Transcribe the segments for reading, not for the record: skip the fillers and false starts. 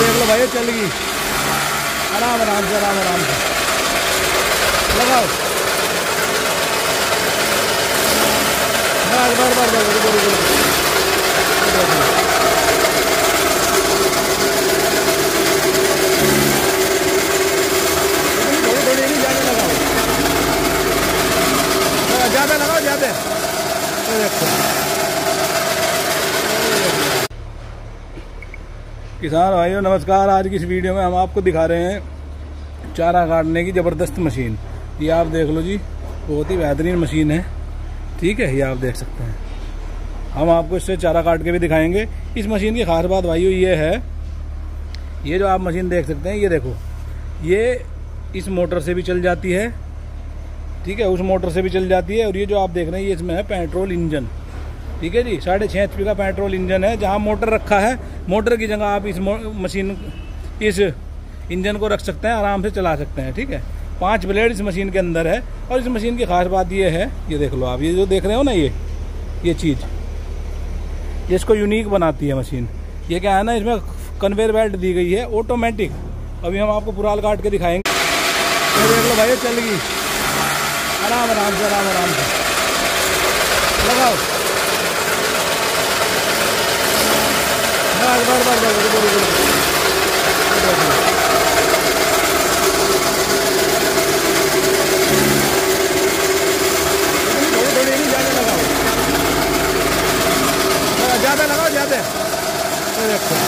देख लो भाई चल गई, आराम आराम से, आराम आराम से लगाओ। बार बार बार किसान भाइयों नमस्कार। आज की इस वीडियो में हम आपको दिखा रहे हैं चारा काटने की ज़बरदस्त मशीन। ये आप देख लो जी, बहुत ही बेहतरीन मशीन है, ठीक है। ये आप देख सकते हैं, हम आपको इससे चारा काट के भी दिखाएंगे। इस मशीन की खास बात भाइयों ये है, ये जो आप मशीन देख सकते हैं, ये देखो, ये इस मोटर से भी चल जाती है, ठीक है, उस मोटर से भी चल जाती है। और ये जो आप देख रहे हैं, ये इसमें है पेट्रोल इंजन, ठीक है जी। 6.5 HP का पेट्रोल इंजन है। जहाँ मोटर रखा है, मोटर की जगह आप इस मशीन, इस इंजन को रख सकते हैं, आराम से चला सकते हैं, ठीक है। 5 ब्लेड इस मशीन के अंदर है। और इस मशीन की खास बात ये है, ये देख लो आप, ये जो देख रहे हो ना, ये चीज़, ये इसको यूनिक बनाती है मशीन। ये क्या है ना, इसमें कन्वेयर बेल्ट दी गई है, ऑटोमेटिक। अभी हम आपको पुराल काट के दिखाएंगे। देख लो भाई चल गई, आराम आराम से, आराम आराम से लगाओ। बार बार बार लगाओ, ज़्यादा लगाओ, ज़्यादा रखो।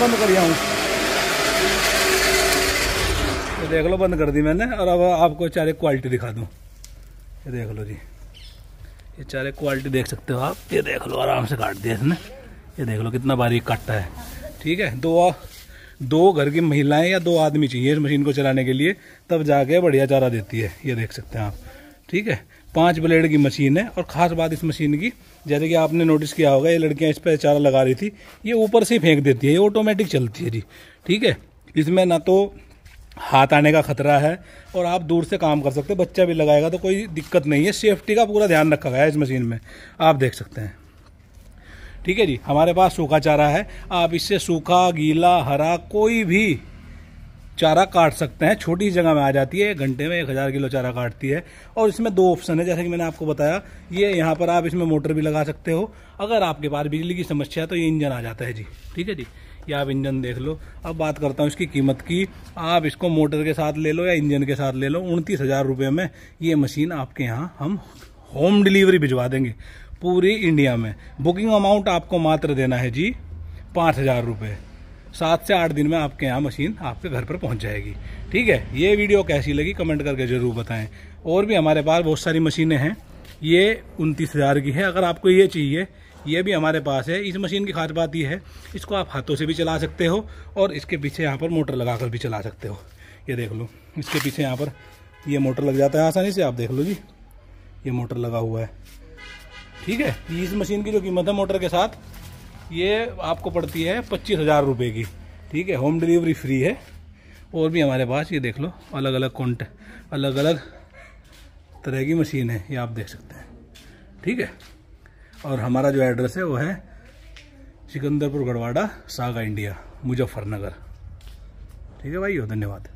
बंद कर दिया हूँ, ये देख लो, बंद कर दी मैंने। और अब आपको चारे क्वालिटी दिखा दूँ। ये देख लो जी, ये चारे क्वालिटी देख सकते हो आप। ये देख लो, आराम से काट दिया इसने। ये देख लो कितना बारीक काटता है, ठीक है। दो घर की महिलाएं या 2 आदमी चाहिए इस मशीन को चलाने के लिए, तब जाके बढ़िया चारा देती है। ये देख सकते हैं आप, ठीक है। 5 ब्लेड की मशीन है। और ख़ास बात इस मशीन की, जैसे कि आपने नोटिस किया होगा, ये लड़कियां इस पर चारा लगा रही थी, ये ऊपर से ही फेंक देती है, ये ऑटोमेटिक चलती है जी, ठीक है। इसमें ना तो हाथ आने का खतरा है, और आप दूर से काम कर सकते हैं, बच्चा भी लगाएगा तो कोई दिक्कत नहीं है। सेफ्टी का पूरा ध्यान रखा गया है इस मशीन में, आप देख सकते हैं, ठीक है जी। हमारे पास सूखा चारा है, आप इससे सूखा, गीला, हरा कोई भी चारा काट सकते हैं। छोटी जगह में आ जाती है, 1 घंटे में 1000 किलो चारा काटती है। और इसमें 2 ऑप्शन है, जैसे कि मैंने आपको बताया, ये यहाँ पर आप इसमें मोटर भी लगा सकते हो। अगर आपके पास बिजली की समस्या है तो ये इंजन आ जाता है जी, ठीक है जी। ये आप इंजन देख लो। अब बात करता हूँ इसकी कीमत की। आप इसको मोटर के साथ ले लो या इंजन के साथ ले लो, 29,000 रुपये में ये मशीन आपके यहाँ हम होम डिलीवरी भिजवा देंगे पूरी इंडिया में। बुकिंग अमाउंट आपको मात्र देना है जी 5,000 रुपये। 7 से 8 दिन में आपके यहाँ मशीन आपके घर पर पहुँच जाएगी, ठीक है। ये वीडियो कैसी लगी कमेंट करके ज़रूर बताएं। और भी हमारे पास बहुत सारी मशीनें हैं। ये 29,000 की है। अगर आपको ये चाहिए, ये भी हमारे पास है। इस मशीन की खास बात ये है, इसको आप हाथों से भी चला सकते हो, और इसके पीछे यहाँ पर मोटर लगा कर भी चला सकते हो। ये देख लो, इसके पीछे यहाँ पर ये मोटर लग जाता है आसानी से। आप देख लो जी, ये मोटर लगा हुआ है, ठीक है। इस मशीन की जो कीमत है मोटर के साथ, ये आपको पड़ती है 25,000 रुपये की, ठीक है। होम डिलीवरी फ्री है। और भी हमारे पास ये देख लो, अलग अलग अलग अलग तरह की मशीन है, ये आप देख सकते हैं, ठीक है। और हमारा जो एड्रेस है वो है सिकंदरपुर गढ़वाड़ा, सागा इंडिया, मुजफ्फरनगर, ठीक है भाई। धन्यवाद।